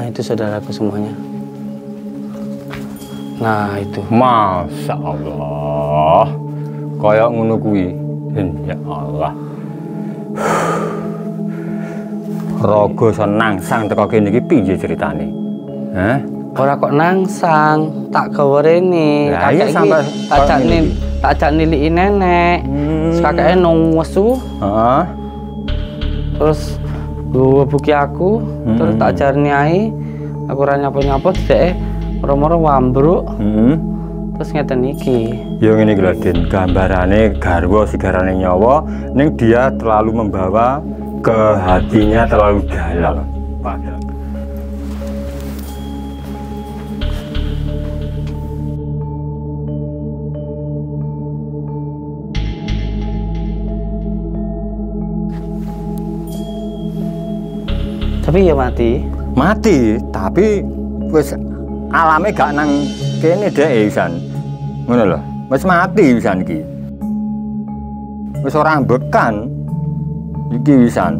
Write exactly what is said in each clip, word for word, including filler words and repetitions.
Nah, itu saudaraku semuanya. Nah, itu. Masya Allah. Kayak ngono kuwi. Ya Allah. Raga senang sang teko kene iki piye ceritane? Hah? Ora kok nangsang, tak gawereni. Lah iya sampe tak nih, tak jak niliki nenek. Hmm. Kakeke nang wesu. Heeh. Terus gua buki aku, hmm. terus tak jarni ae. Aku ora nyapa-nyapa dhek, moro-moro wambruk. Hmm. Terus ngeten iki. Ya ngene iki lho, Den. Gambarane garwa sigarane nyawa ning dia terlalu membawa ke hatinya terlalu dalam. Padahal tapi ya mati mati tapi wis alame gak nang kene dhek isan ngono lho wis mati isan iki wis ora ambekan iki isan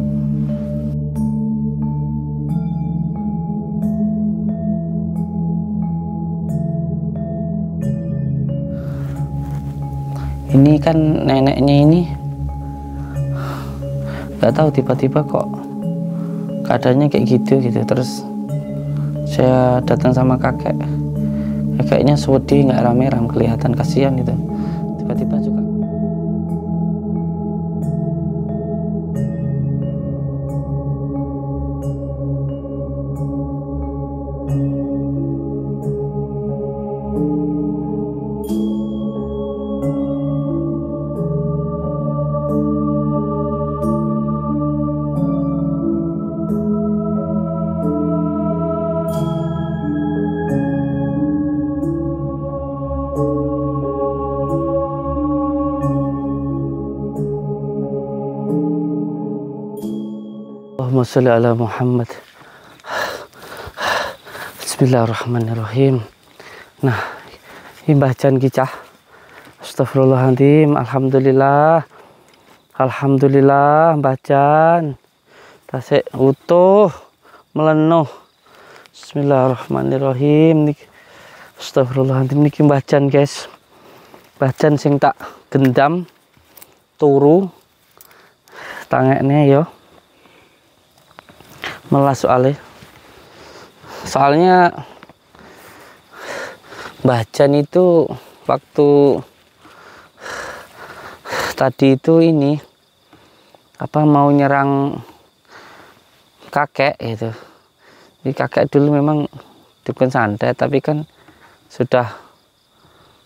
ini kan neneknya ini gak tahu tiba-tiba kok keadaannya kayak gitu gitu. Terus saya datang sama kakek, kakeknya sudi nggak rame-rame kelihatan kasihan gitu. Tiba-tiba juga Allahumma sholli ala Muhammad. Bismillahirrahmanirrahim. Nah, ini bacaan kita. Astagfirullahaladzim. Alhamdulillah. Alhamdulillah bacaan. Tasik utuh melenuh. Bismillahirrahmanirrahim. Astagfirullahaladzim. Niki bacaan, guys. Bacaan sing tak gendam turu tangekne yo. Malah soalnya soalnya bacaan itu waktu tadi itu ini apa mau nyerang kakek gitu. Jadi kakek dulu memang dukun santet tapi kan sudah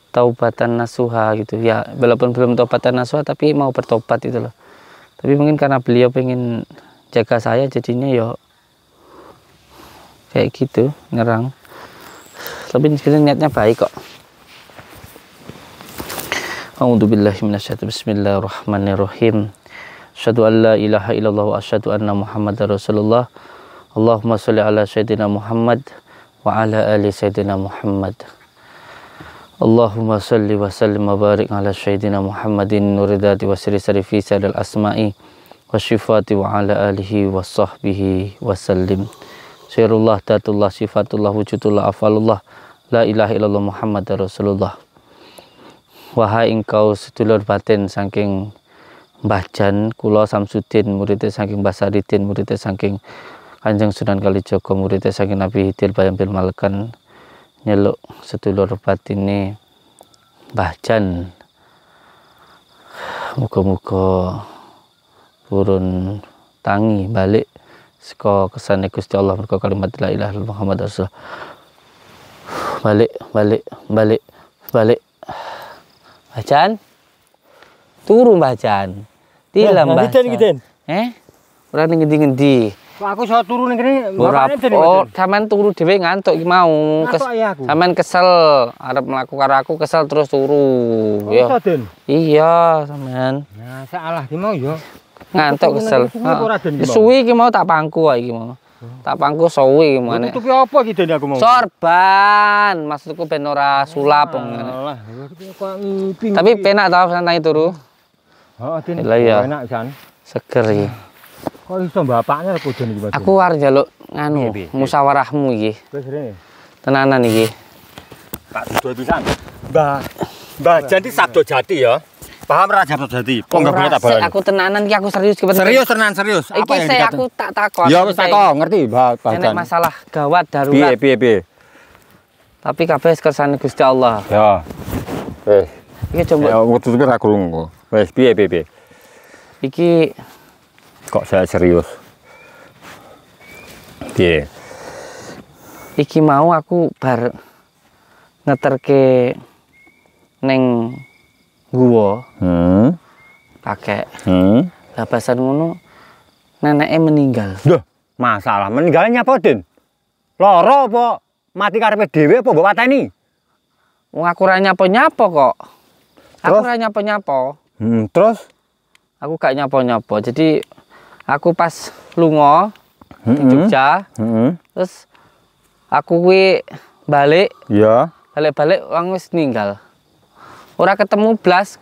taubatan nasuha gitu ya, walaupun belum taubatan nasuha tapi mau bertobat itu loh. Tapi mungkin karena beliau pengen jaga saya jadinya yo kayak gitu ngerang, tapi sebenarnya niatnya baik kok. A'udzubillahi minasyaitonir bismillahirrahmanirrahim. Asyhadu an la ilaha illallah wa asyhadu anna Muhammadar Rasulullah. Allahumma sholli ala sayyidina Muhammad wa ala ali sayyidina Muhammad. Allahumma sholli wa sallim wa barik ala sayyidina Muhammadin nuridati wa siri sari fi sadal asma'i wa syifati wa ala alihi wa sahbihi wa sallim. Sirullah, datullah, sifatullah, wujudullah, afalullah, la ilaha illallah Muhammad Rasulullah. Wahai engkau sedulur batin saking Mbahjan kula Samsudin muridnya saking Mbah Saridin muridnya saking Kanjeng Sunan Kalijaga muridnya saking Nabi Hidir Bayang Bil Malekan nyeluk sedulur batine Mbahjan muga-muga purun tangi balik seko kesane Gusti Allah mergo kalimat la ilaha illallah Muhammadur Rasulullah. Balik balik balik balik bacaan turu bacaan tilam bacaan eh ora ning ngendi-ngendi aku iso turu ning kene ora sampean turu dhewe ngantuk iki mau sampean kesel arep mlaku karo aku kesel terus turu ya iya sampean nah salah ki mau ya ngantuk kesel. Suwi iki mau tak pangku iki mau. Tak pangku suwi iki mau. Nutupi apa iki Den aku mau? Sorban. Maksudku ben ora sulap ngene. Tapi penak ta santai turu. Heeh Den. Enak jan. Seger iki. Kok iso bapaknya pujon iki, Mas? Aku arep njaluk nganu musyawarahmu iki. Wis rene. Tenanan iki. Tak duwe pisan. Mbah. Mbah, jadi Sabdo Jati ya. Paham ra Sabdo Jati? Pong gak boleh tak bareng. Aku tenanan iki, aku serius iki. Serius tenan, serius. Apa iki saya aku tak takon. Ya wis takon, ngerti, Mbah. Nek masalah gawat darurat. Piye piye piye. Tapi kabeh kersane Gusti Allah. Ya. Wis. Iki coba. Ya kudu tak krungu. Wis piye piye piye. Iki kok saya serius. Piye? Iki mau aku bar ngeterke neng gua. Hmm. Pakai. Hmm. Lapasan ngono neneknya meninggal. Duh, masalah meninggalnya apa, Din? Loro apa? Mati karepe dhewe apa mbok pateni? Wong aku ra nyapa-nyapa kok. Aku ra nyapa-nyapa. Hmm, terus aku gak nyapa-nyapa. Jadi aku pas lunga mm -hmm. di Jogja, mm -hmm. terus aku kuwi balik, yeah. balik-balik wong wis ninggal. Ora ketemu blas,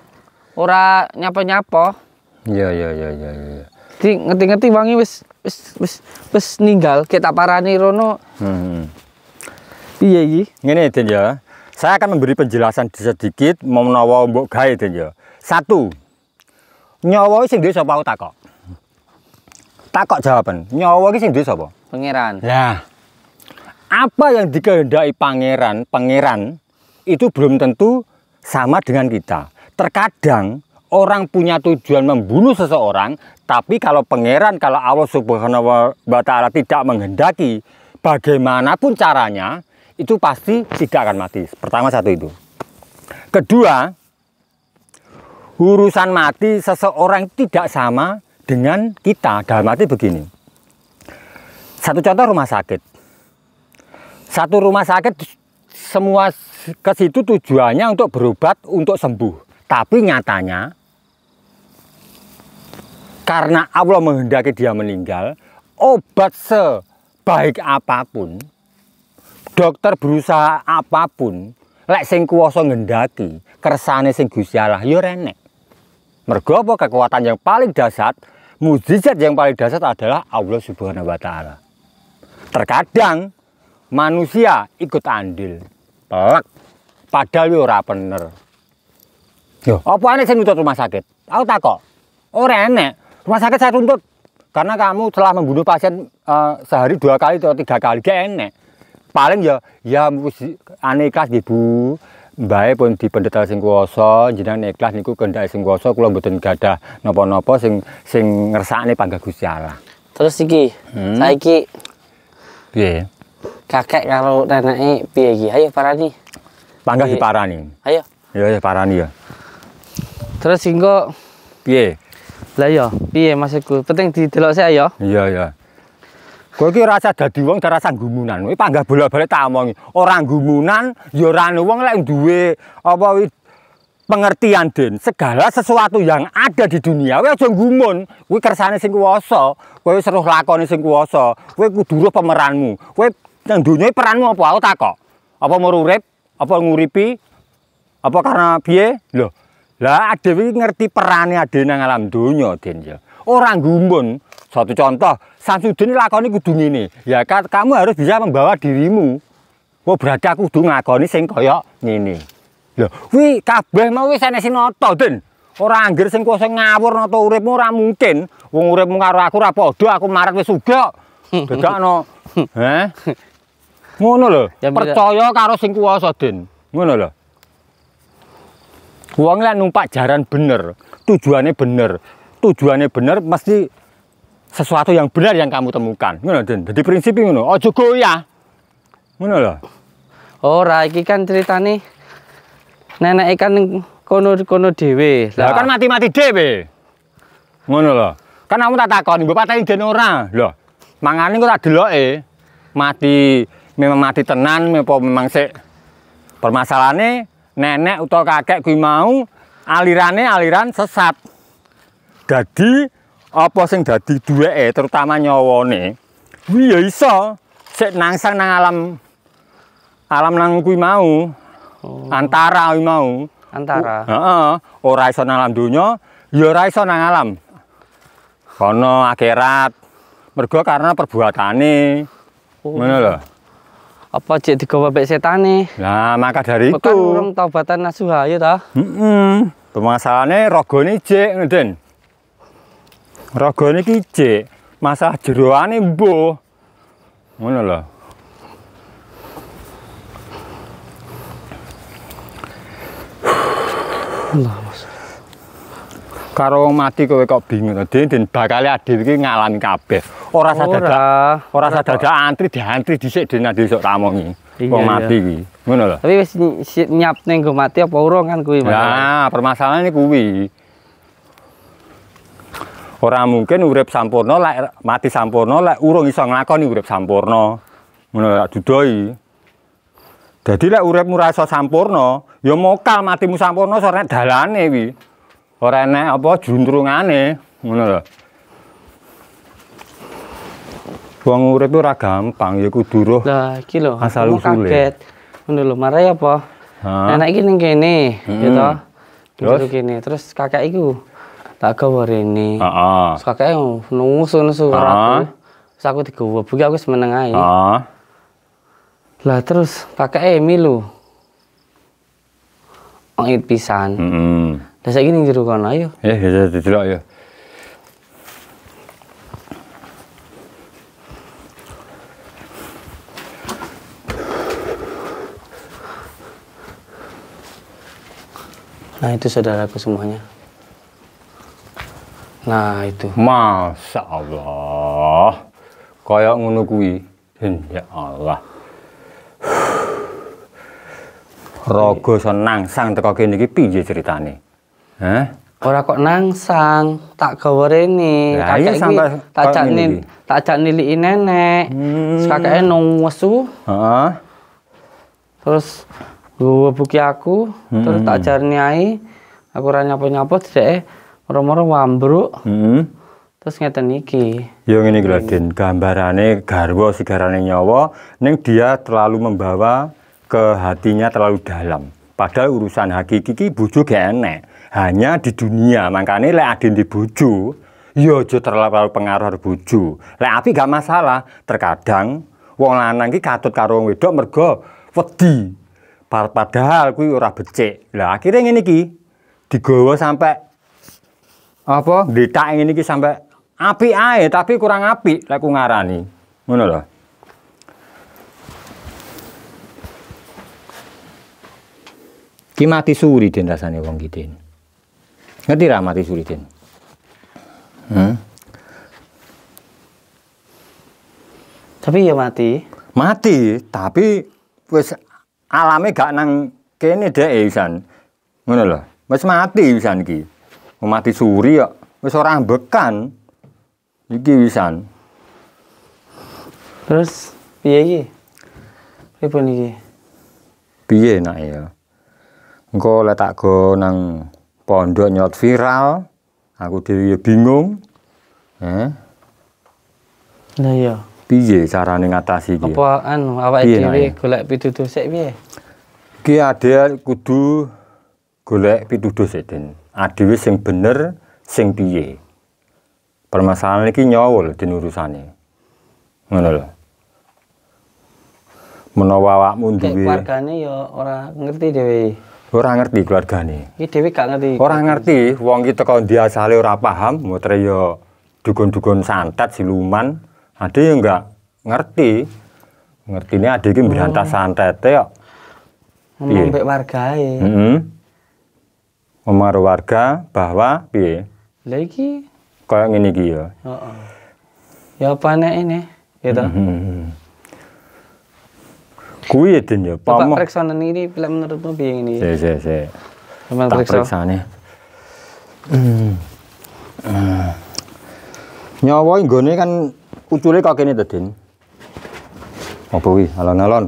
ora nyapa-nyapa. Iya, yeah, iya, yeah, iya, yeah, iya. Yeah, yeah. Jadi ngerti-ngerti wangi wis wis wis wis ninggal. Kita parani rono. Hmm. Iya iki. Ngene Den ya. Saya akan memberi penjelasan sedikit menawa mbok gawe Den ya. Satu. Nyawa sing duwe sapa aku takok. Takok jawaban, nyawa iki sing duwe sapa? Pangeran. Nah, apa yang dikehendaki pangeran, pangeran itu belum tentu sama dengan kita. Terkadang orang punya tujuan membunuh seseorang, tapi kalau pangeran, kalau Allah Subhanahu wa Ta'ala tidak menghendaki, bagaimanapun caranya, itu pasti tidak akan mati. Pertama satu itu. Kedua, urusan mati seseorang tidak sama dengan kita. Dalam arti begini, satu contoh rumah sakit, satu rumah sakit semua ke situ tujuannya untuk berobat, untuk sembuh, tapi nyatanya karena Allah menghendaki dia meninggal, obat sebaik apapun, dokter berusaha apapun, lek sing kuwasa ngendaki kersane sing Gusti Allah ya renek. Mergo apa? Kekuatan yang paling dasar, mukjizat yang paling dasar adalah Allah Subhanahu wa Ta'ala. Terkadang manusia ikut andil, pelak, padahal yo ora bener. Yo, apa aneh sing nuntut rumah sakit? Aku takok. Ora enek. Rumah sakit saya tuntut karena kamu telah membunuh pasien uh, sehari dua kali atau tiga kali, gak enek. Paling ya ya ikhlas ibu, baik pun di pendeta sing kuwasa, jenengan ikhlas niku kendhake sing kuwasa, kula mboten gadah napa-napa sing sing ngersakne panggah Gusti Allah. Terus iki, hmm. saiki piye? Kakek karo neneke piye iki? Ayo parani. Panggah diparani. Ayo. Ya ya parani ya. Terus singgo piye? Lah ya, piye maksudku? Penting didelok sik ya. Iya ya. Kowe iki rasa dadi wong rasa gumunan. Kowe panggah bola-bali tak omongi. Ora gumunan ya ora wong lek duwe apa pengertian Den. Segala sesuatu yang ada di dunia kowe aja gumun. Kowe kersane sing kuwasa, kowe seruh lakoni sing kuwasa. Kowe kudu roh pemeranmu. Kowe nang donya peranmu apa? Aku takok. Apa mau urip? Apa nguripi? Apa karena piye? Lho. Lah adewe ngerti perane adewe nang alam donya Den ya. Ora gumun. Satu contoh, Samsudin lakoni kudu ngene. Ya kamu harus bisa membawa dirimu. Kok berarti aku kudu ngakoni sing kaya ngene. Lho, kuwi kabeh mau wis ana sing nata, Den. Ora anggere sing kuwasa ngawur nata uripmu ora mungkin. Wong uripmu karo aku ora padha, aku maret wis uga. Dedakno. Heh. Ngono lho. Percaya karo sing kuwasa, Den. Ngono lho. Wong lek numpak jaran bener, tujuannya bener. Tujuannya bener mesti sesuatu yang benar yang kamu temukan. Ngono Den. Jadi prinsip ngono, aja goyah. Ngono lho. Ora iki kan critane nenek ikan kono-kono dhewe. Lah kan mati-mati dhewe. Ngono lho. Kan kamu tak takoni, mbok pateni Den ora. Lho, mangane kok tak deloke. Mati memang mati tenan apa memang sik. Permasalahane nenek utawa kakek kuwi mau alirane aliran sesat. Dadi apa sing dadi duweke terutama nyawane kuwi ya iso sik nangsang nang alam alam nang kuwi mau. Oh. Antara kuwi mau antara heeh uh, uh, ora iso nang alam donya ya ora iso nang alam kono akhirat. Mergo karena perbuatane. Oh. Ngono lho. Apa cek digawa pek setane? Nah, maka dari Bekan itu. Urung taubatan nasuha ya ta? Heeh. Permasalahane ragane jek ngono, Den. Ragane iki jek, masalah jeroane mbuh. Ngono lho. Allah Mas. Karo mati kowe kok bingung to, Den, Den bakale adil iki ngalami kabeh. Ora sadar, ora sadar antri diantri dhisik dene dhisik tamongi. Wong mati kuwi. Ngono lho. Tapi wis nyiap ning nggo mati apa urung kan kuwi. Nah, permasalahannya kuwi. Ora mungkin urip sampurna lek mati sampurna lek urung iso nglakoni urip sampurna. Ngono lho dudoi. Dadi lek uripmu ora iso sampurna, ya mokal matimu sampurna sore dalane kuwi. Ora enek apa jluntrungane. Ngono lho. Wong urip ora gampang ya kudu roh. Lah iki lho, asal usule. Kaget. Ngono lho, marai apa? Anak iki ning kene, ya ta. Terus kene, terus kakek iku tak gawa rene. Heeh. Terus kakek nusu-nusu karo aku. Terus aku digawa, buki aku wis meneng ae. Heeh. Lah terus kakek milu. Ongit pisan. Heeh. Lah saiki ning jero kono ayo. Eh, ya didelok ya. Nah itu saudaraku semuanya. Nah itu. Masya Allah. Kayak ngono kuwi. Ya Allah. Rogo senang sang teko kene iki piye ceritane? Hah? Ora kok nangsang, tak gawe rene. Kakek iki tak jakne, tak jak niliki nenek. Hmm. Kakeke nang wesu. Heeh. Terus gue buki aku, hmm. terus tak jarni ae, aku ora nyapo-nyapo dhek, moro-moro wambruk. Hmm. Terus ngeten iki. Ya ngene iki lho, Den, gambarane garwa sigarane nyawa ning dia terlalu membawa ke hatinya terlalu dalam. Padahal urusan hakiki iki bojo gak enek, hanya di dunia. Makane lek adine di bojo, ya aja terlalu pengaruh bojo. Lek api gak masalah, terkadang wong lanang iki katut karo wong wedok mergo wedi. Padahal kuwi ora becik. Lah akhirnya ngene iki digawa sampai apa? Dithak ngene iki sampai apik ae tapi kurang apik lek ku ngarani. Ngono lho. Ki mati suri Den rasane wong ki Den. Ngerti ra mati suri Den? Hmm? Tapi ya mati. Mati, tapi wis alame gak nang kene dhek pisan. Ngono lho. Wis mati pisan iki. Mati suri kok wis ora ambekan. Iki pisan. Terus piye iki? Piye iki? Piye nak ya? Engko lek tak go nang pondok nyot viral, aku dhewe bingung. Heh. Lah iya. Piye carane ngatasi iki? Apa anu awake dhewe golek pituduh sik piye? Ki adhe kudu golek pituduh sik, Den. Adhewe sing bener, sing piye. Permasalahan iki nyawa lho Den urusane. Ngono lho. Menawa awakmu duwe keluargane ya ora ngerti dhewe. Ora ngerti keluargane. Iki dhewe gak ngerti. Ora ngerti, wong iki teko ndi asale ora paham, motre ya dukun-dukun santet siluman. Ade ya enggak ngerti. Ngertine ade iki berantas santete kok. Ngomong mbek wargae. Heeh. Ngomong warga bahwa piye? Lah iki kaya ngene iki ya. Heeh. Ya apa nek ini? Ya ta. Heeh. Kuwi Den ya, pamong. Pak periksaane iki pilek menurutmu piye ngene iki? Sik sik sik. Sampeyan periksaane. Nyawa nggone kan ucule kok kene to, Den. Apa kuwi? Alon-alon.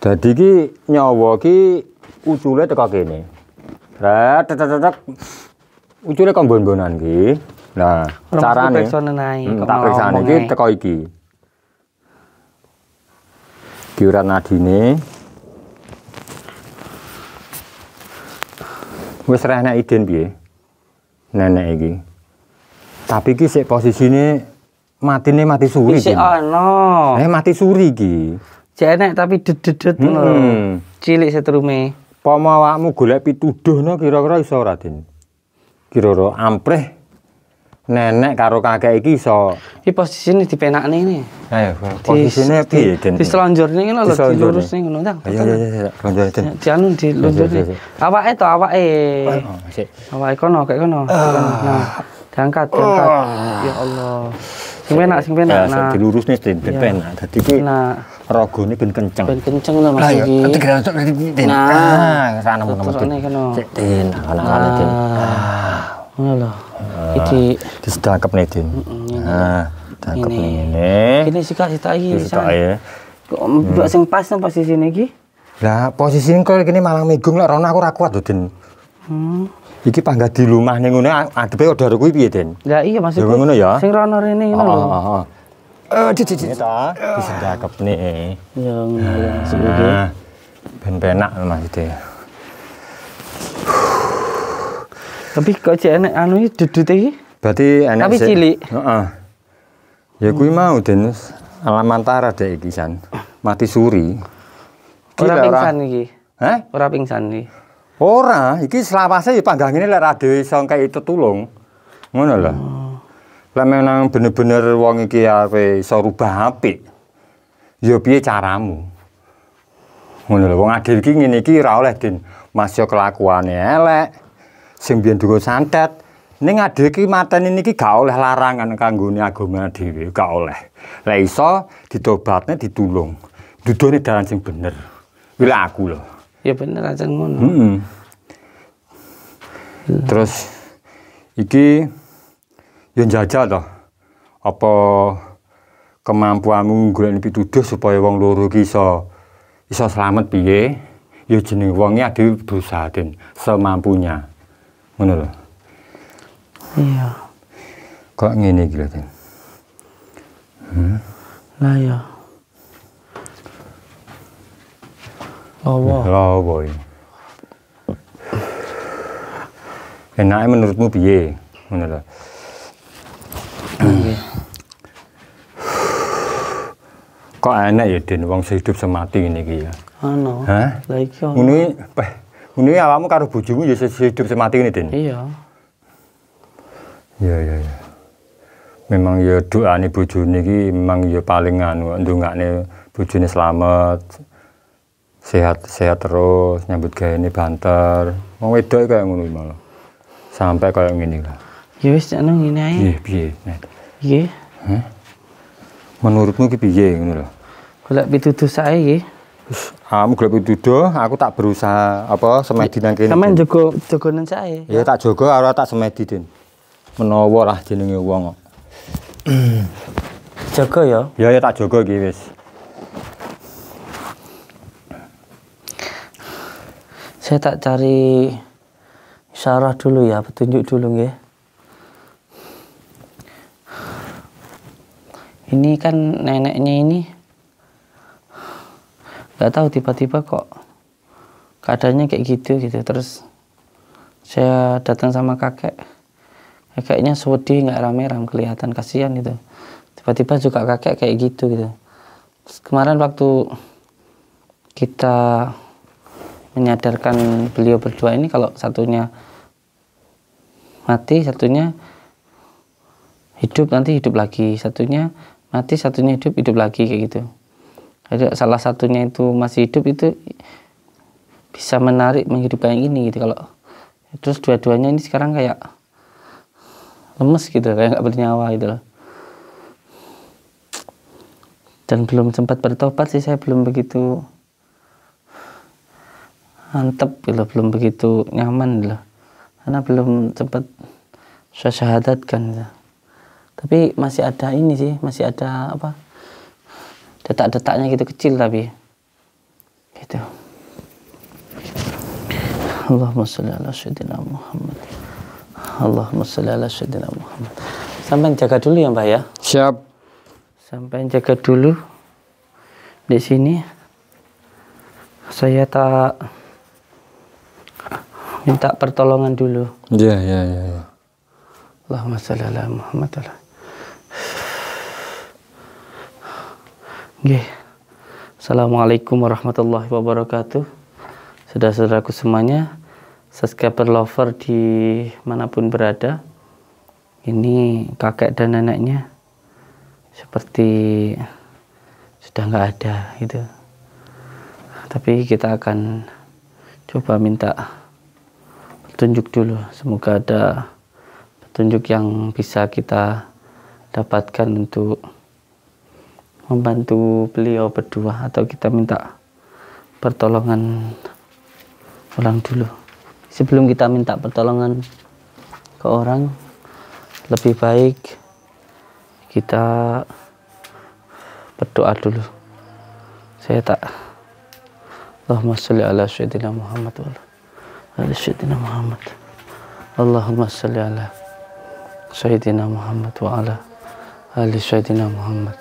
Dadi iki nyawa iki ucule teko kene. Ret tet tet. Ucule kok mbon-bonan iki. Nah, carane tak periksane iki teko iki. Iki urat nadine. Wis ra enek idin piye? Nenek iki. Tapi ki sik posisine matine mati suri ki. Sik ana. Eh mati suri ki. Jek enek tapi dededet ngono. Hmm. Cilik setrume. Pomo awakmu golek pituduhno kira-kira iso ora, Din? Kira-kira ampreh nenek karo kakek iki iso. Iki posisine dipenakne iki. Ayo, posisine piye, Den? Dislonjorne ngono lho, dilurusne ngono ta. Ayo, ayo, lonjor, Den. Dianu dilonjorne. Awake to, awake. Sik. Awake kono, kek kono. Nah, diangkat, diangkat. Ya Allah. Sing penak, sing penak. Nah, dilurusne dipenak. Dadi iki ragane ben kenceng. Ben kenceng lho Mas iki. Nah, ketegeran sok Den. Nah, sak nemu-nemu. Sik, Den. Ala-ala, Den. Ngono lho. Iki disedakep nih, Din. Heeh. Cakep ngene. Ini sikak sitak iki. Sitak ya. Kok mbok sing pas nang posisine iki? Lah, posisine kok kene malang megung lek rono aku ora kuat lho, Din. Hmm. Iki panggah di lumah ning ngene adepe odoro kuwi piye, Din? Lah iya maksudku. Ngono ya. Sing rono rene ngono lho. Heeh. Eh, cicit-cicit ta. Disedakep nih. Ya ngono ya. Semoga ben penak maksudnya. Tapi kok cek enek anu iki dudute iki? Berarti enek. Tapi cilik. Heeh. Ya kuwi mau Den Alamantara dek iki san. Mati suri. Ora pingsan iki. Hah? Ora pingsan iki. Ora, iki selawase ya panggah ngene lek ra dhewe iso kei tetulung. Ngono lho. Lek menang bener-bener wong iki ape iso rubah apik. Ya piye caramu? Ngono lho, wong adil iki ngene iki ora oleh Den. Mas yo kelakuane elek. Sing biyen durung santet ning adhe iki mateni niki gak oleh larangan kanggone agama dhewe gak oleh. Lah iso ditobatne ditulung. Dudune dalan sing bener. Kuwi aku lho. Ya bener ajeng ngono. Heeh. Terus iki yo njajal to. Apa kemampuanmu golek pituduh supaya wong loro iki iso iso slamet piye? Ya jeneng wong iki adhe dosa Den semampunya. Ngono lho. Iya. Kok ngene iki lho, Den. Hmm. Lah ya. Lawa. Lawa. Enake menurutmu piye? Ngono lho. Nggih. Kok enak ya Den wong hidup semati ngene iki ya. Ono. Hah? Lah iki ono. Ngene Ini awakmu karo bojomu ya hidup semati ini, Den? Iya. Iya, iya, iya. Memang ya doane bojone iki memang ya paling anu ndongakne bojone slamet. Sehat-sehat terus, nyambut gaene banter. Wong wedok kaya ngono iki malah. Sampai kaya ngene lah. Ya wis ana ngene ae. Nggih, piye, Net? Nggih. Heh. Menurutmu ki piye ngono lho? Golek pituduh sae nggih. Kamu golek pituduh, aku tak berusaha apa semedi nang kene. Sampeyan jaga jagonen sae. Ya tak jaga ora tak semedi, Din. Menawa lah jenenge wong kok. Jaga ya? Ya ya tak jaga iki wis. Saya tak cari isyarah dulu ya, petunjuk dulu nggih. Ini kan neneknya ini nggak tahu tiba-tiba kok keadaannya kayak gitu gitu. Terus saya datang sama kakek, kakeknya sedih nggak rame-rame kelihatan, kasihan gitu. Tiba-tiba juga kakek kayak gitu gitu. Terus kemarin waktu kita menyadarkan beliau berdua ini, kalau satunya mati satunya hidup, nanti hidup lagi, satunya mati satunya hidup, hidup lagi kayak gitu. Ada salah satunya itu masih hidup, itu bisa menarik menghidupkan yang ini gitu. Kalau terus dua-duanya ini sekarang kayak lemes gitu, kayak nggak bernyawa gitu loh. Dan belum sempat bertobat sih, saya belum begitu mantep gitu, belum begitu nyaman loh, karena belum sempat saya syahadatkan gitu. Tapi masih ada ini sih, masih ada apa detak-detaknya gitu, kecil tapi gitu. Allahumma sholli ala sayyidina Muhammad. Allahumma sholli ala sayyidina Muhammad. Sampai jaga dulu ya Mbak ya. Siap. Sampai jaga dulu. Di sini saya tak minta pertolongan dulu. Iya, iya, iya. Allahumma salli ala Muhammad ala. Nggih. Assalamualaikum warahmatullahi wabarakatuh. Saudara-saudaraku semuanya, subscriber lover di manapun berada. Ini kakek dan neneknya seperti sudah nggak ada gitu. Tapi kita akan coba minta petunjuk dulu. Semoga ada tunjuk yang bisa kita dapatkan untuk membantu beliau berdua, atau kita minta pertolongan orang dulu. Sebelum kita minta pertolongan ke orang, lebih baik kita berdoa dulu. Saya tak Allahumma sholli ala sayyidina Muhammad wa ala sayyidina Muhammad. Allahumma sholli ala Sayyidina Muhammad wa ala ali Sayyidina Muhammad.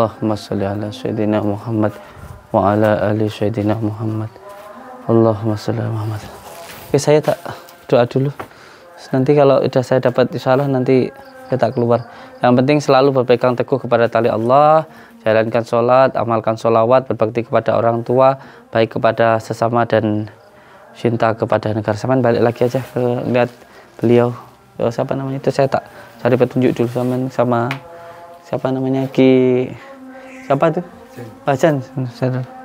Allahumma salli ala Sayyidina Muhammad wa ala ali Sayyidina Muhammad. Allahumma salli ala Muhammad. Oke, saya tak doa dulu. Nanti kalau sudah saya dapat isyarat nanti saya tak keluar. Yang penting selalu berpegang teguh kepada tali Allah, jalankan sholat, amalkan sholawat, berbakti kepada orang tua, baik kepada sesama dan cinta kepada negara. Saman balik lagi aja ke lihat beliau. Siapa namanya itu, saya tak cari petunjuk dulu sama, sama siapa namanya Ki siapa tuh Bajan.